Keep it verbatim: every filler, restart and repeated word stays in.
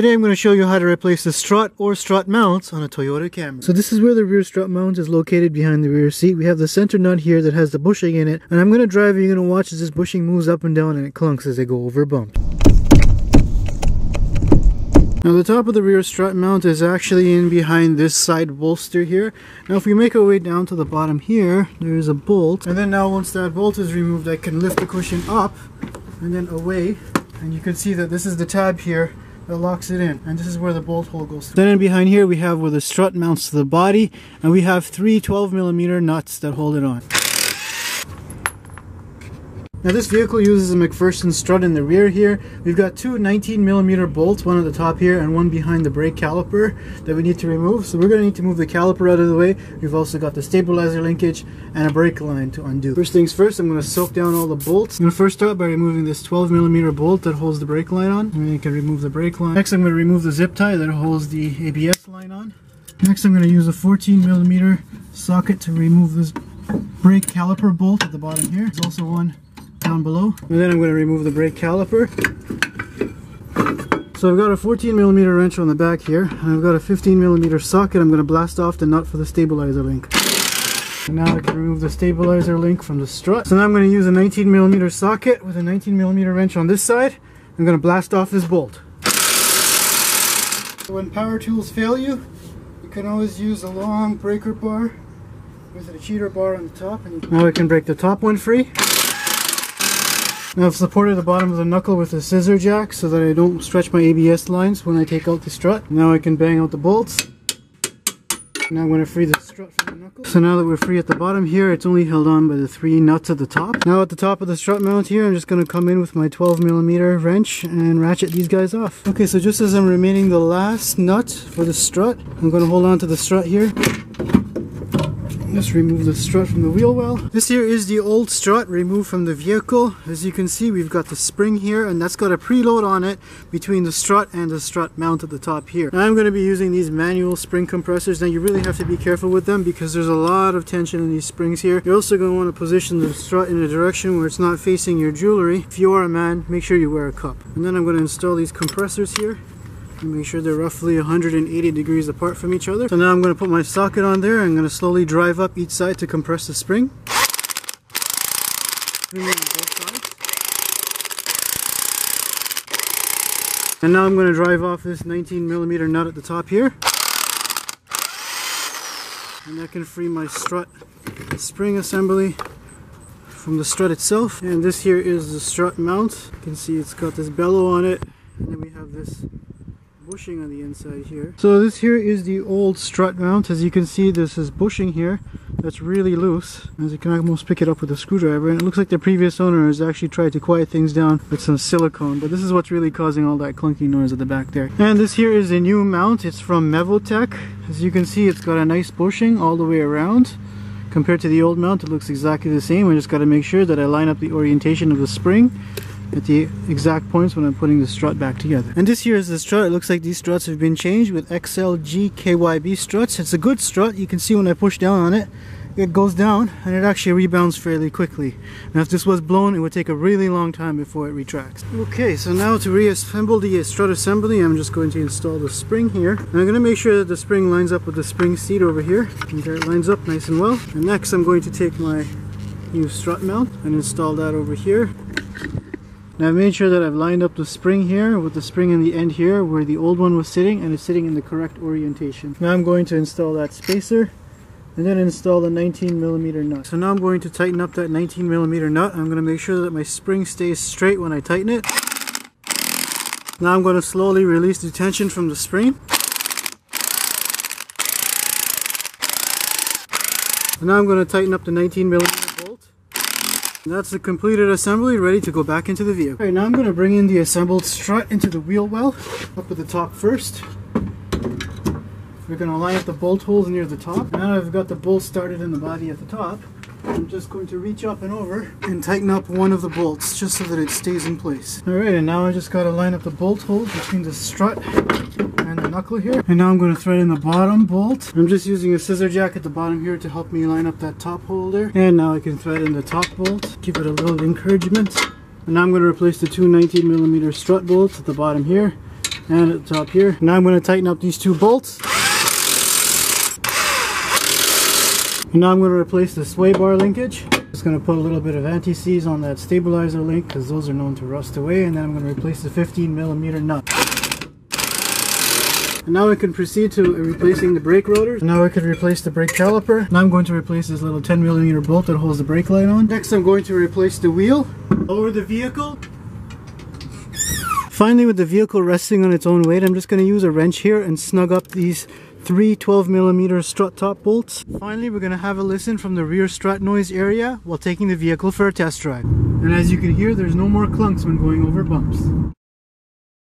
Today I'm going to show you how to replace the strut or strut mounts on a Toyota Camry. So this is where the rear strut mount is located behind the rear seat. We have the center nut here that has the bushing in it, and I'm going to drive and you're going to watch as this bushing moves up and down and it clunks as they go over bumps. Now the top of the rear strut mount is actually in behind this side bolster here. Now if we make our way down to the bottom here, there is a bolt, and then now once that bolt is removed I can lift the cushion up and then away, and you can see that this is the tab here that locks it in, and this is where the bolt hole goes through. Then in behind here we have where the strut mounts to the body, and we have three twelve millimeter nuts that hold it on. Now this vehicle uses a McPherson strut in the rear here. We've got two nineteen millimeter bolts, one at the top here and one behind the brake caliper that we need to remove. So we're going to need to move the caliper out of the way. We've also got the stabilizer linkage and a brake line to undo. First things first, I'm going to soak down all the bolts. I'm going to first start by removing this twelve millimeter bolt that holds the brake line on. And then you can remove the brake line. Next I'm going to remove the zip tie that holds the A B S line on. Next I'm going to use a fourteen millimeter socket to remove this brake caliper bolt at the bottom here. There's also one down below, and then I'm going to remove the brake caliper. So I've got a fourteen millimeter wrench on the back here, and I've got a fifteen millimeter socket. I'm going to blast off the nut for the stabilizer link. And now I can remove the stabilizer link from the strut. So now I'm going to use a nineteen millimeter socket with a nineteen millimeter wrench on this side. I'm going to blast off this bolt. When power tools fail you, you can always use a long breaker bar with a cheater bar on the top. And now I can break the top one free. Now I've supported the bottom of the knuckle with a scissor jack so that I don't stretch my A B S lines when I take out the strut. Now I can bang out the bolts. Now I'm going to free the strut from the knuckle. So now that we're free at the bottom here, it's only held on by the three nuts at the top. Now at the top of the strut mount here, I'm just going to come in with my twelve millimeter wrench and ratchet these guys off. Okay, so just as I'm remaining the last nut for the strut, I'm going to hold on to the strut here. Just remove the strut from the wheel well. This here is the old strut removed from the vehicle. As you can see, we've got the spring here, and that's got a preload on it between the strut and the strut mount at the top here. Now I'm going to be using these manual spring compressors. Now you really have to be careful with them because there's a lot of tension in these springs here. You're also going to want to position the strut in a direction where it's not facing your jewelry. If you are a man, make sure you wear a cup. And then I'm going to install these compressors here. Make sure they're roughly one hundred eighty degrees apart from each other. So now I'm going to put my socket on there. I'm going to slowly drive up each side to compress the spring. And now I'm going to drive off this nineteen millimeter nut at the top here. And that can free my strut spring assembly from the strut itself. And this here is the strut mount. You can see it's got this bellow on it. And then we have this bushing on the inside here. So this here is the old strut mount. As you can see, this is bushing here that's really loose, as you can almost pick it up with a screwdriver, and it looks like the previous owner has actually tried to quiet things down with some silicone, but this is what's really causing all that clunky noise at the back there. And this here is a new mount. It's from Mevotech. As you can see, it's got a nice bushing all the way around. Compared to the old mount, it looks exactly the same. I just got to make sure that I line up the orientation of the spring at the exact points when I'm putting the strut back together. And this here is the strut. It looks like these struts have been changed with X L G K Y B struts. It's a good strut. You can see when I push down on it, it goes down and it actually rebounds fairly quickly. Now if this was blown, it would take a really long time before it retracts. Okay, so now to reassemble the strut assembly, I'm just going to install the spring here. And I'm going to make sure that the spring lines up with the spring seat over here. And there it lines up nice and well. And next I'm going to take my new strut mount and install that over here. Now I've made sure that I've lined up the spring here with the spring in the end here where the old one was sitting, and it's sitting in the correct orientation. Now I'm going to install that spacer and then install the nineteen millimeter nut. So now I'm going to tighten up that nineteen millimeter nut. I'm going to make sure that my spring stays straight when I tighten it. Now I'm going to slowly release the tension from the spring. And now I'm going to tighten up the nineteen millimeter. That's the completed assembly, ready to go back into the vehicle. Alright, now I'm going to bring in the assembled strut into the wheel well, up at the top first. We're going to line up the bolt holes near the top. Now I've got the bolt started in the body at the top. I'm just going to reach up and over and tighten up one of the bolts just so that it stays in place. Alright, and now I just got to line up the bolt holes between the strut and the knuckle here. And now I'm going to thread in the bottom bolt. I'm just using a scissor jack at the bottom here to help me line up that top hole there. And now I can thread in the top bolt. Give it a little encouragement. And now I'm going to replace the two nineteen millimeter strut bolts at the bottom here and at the top here. Now I'm going to tighten up these two bolts. And now I'm going to replace the sway bar linkage. Just going to put a little bit of anti-seize on that stabilizer link because those are known to rust away. And then I'm going to replace the fifteen millimeter nut. And now we can proceed to replacing the brake rotors. Now I could replace the brake caliper. Now I'm going to replace this little ten millimeter bolt that holds the brake line on. Next I'm going to replace the wheel. Lower the vehicle. Finally, with the vehicle resting on its own weight, I'm just going to use a wrench here and snug up these three twelve millimeter strut top bolts. Finally, we're going to have a listen from the rear strut noise area while taking the vehicle for a test drive. And as you can hear, there's no more clunks when going over bumps.